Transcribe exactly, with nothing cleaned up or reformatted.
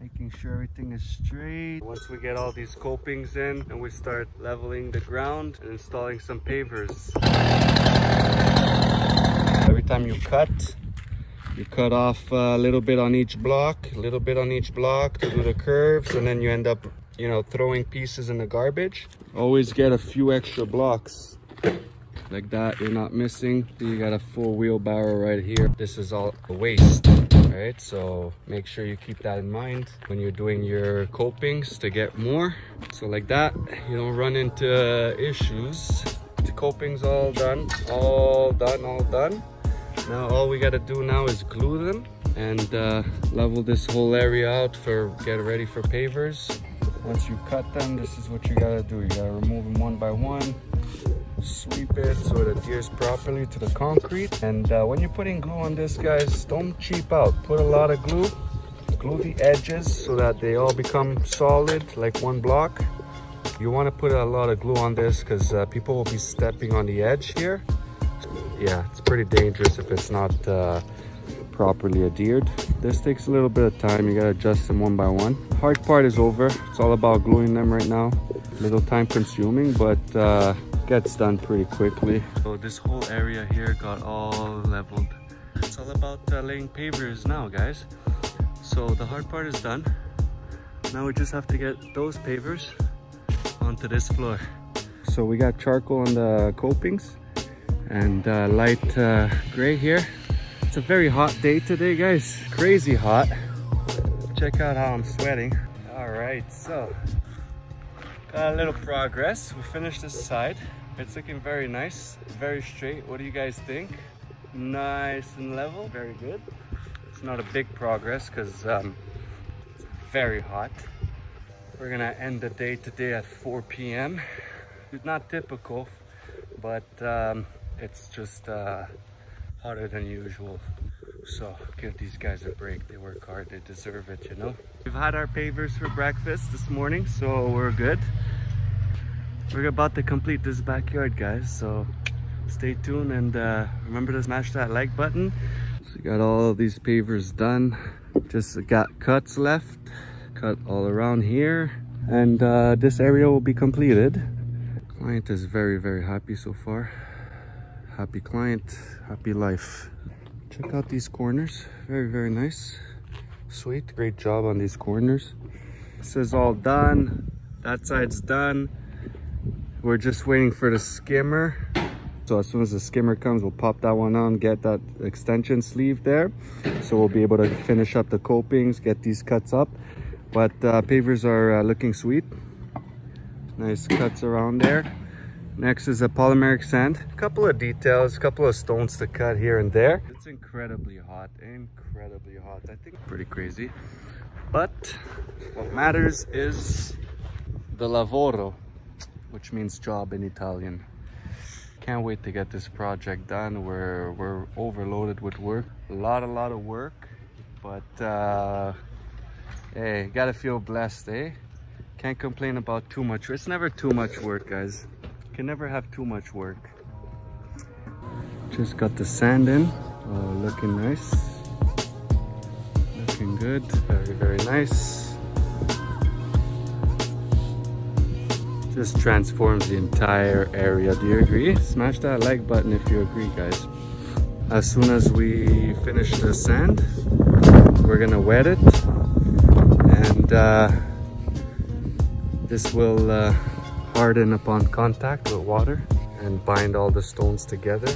Making sure everything is straight. Once we get all these copings in and we start leveling the ground and installing some pavers. Every time you cut, you cut off a little bit on each block, a little bit on each block to do the curves, and then you end up, you know, throwing pieces in the garbage. Always get a few extra blocks. Like that, you're not missing. You got a full wheelbarrow right here. This is all waste. Alright, so make sure you keep that in mind when you're doing your copings to get more. So like that, you don't run into issues. The coping's all done, all done, all done. Now all we gotta do now is glue them and uh, level this whole area out for get ready for pavers. Once you cut them, this is what you gotta do. You gotta remove them one by one. Sweep it so it adheres properly to the concrete. And uh, when you're putting glue on this, guys, don't cheap out. Put a lot of glue. Glue the edges so that they all become solid, like one block. You want to put a lot of glue on this because uh, people will be stepping on the edge here. Yeah, it's pretty dangerous if it's not uh, properly adhered. This takes a little bit of time. You gotta adjust them one by one. Hard part is over. It's all about gluing them right now. A little time consuming, but uh, gets done pretty quickly. So this whole area here got all leveled. It's all about uh, laying pavers now, guys. So the hard part is done. Now we just have to get those pavers onto this floor. So we got charcoal on the copings and uh, light uh, gray here. It's a very hot day today, guys. Crazy hot. Check out how I'm sweating. All right, so got a little progress. We finished this side. It's looking very nice, very straight. What do you guys think? Nice and level, very good. It's not a big progress because um, it's very hot. We're gonna end the day today at four P M It's not typical, but um, it's just uh, hotter than usual. So give these guys a break. They work hard, they deserve it, you know. We've had our pavers for breakfast this morning, so we're good. We're about to complete this backyard, guys, so stay tuned and uh, remember to smash that like button. So we got all these pavers done. Just got cuts left, cut all around here, and uh, this area will be completed. Client is very, very happy so far. Happy client, happy life. Check out these corners, very, very nice. Sweet, great job on these corners. This is all done, that side's done. We're just waiting for the skimmer. So as soon as the skimmer comes, we'll pop that one on, get that extension sleeve there. So we'll be able to finish up the copings, get these cuts up. But uh, pavers are uh, looking sweet. Nice cuts around there. Next is a polymeric sand. A couple of details, a couple of stones to cut here and there. It's incredibly hot, incredibly hot. I think pretty crazy. But what matters is the lavoro, which means job in Italian. Can't wait to get this project done. We're, we're overloaded with work. A lot, a lot of work. But, uh, hey, gotta feel blessed, eh? Can't complain about too much. It's never too much work, guys. Can never have too much work. Just got the sand in. Oh, looking nice. Looking good. Very, very nice. Just transforms the entire area. Do you agree? Smash that like button if you agree, guys. As soon as we finish the sand, we're gonna wet it. And uh, this will... Uh, harden upon contact with water and bind all the stones together.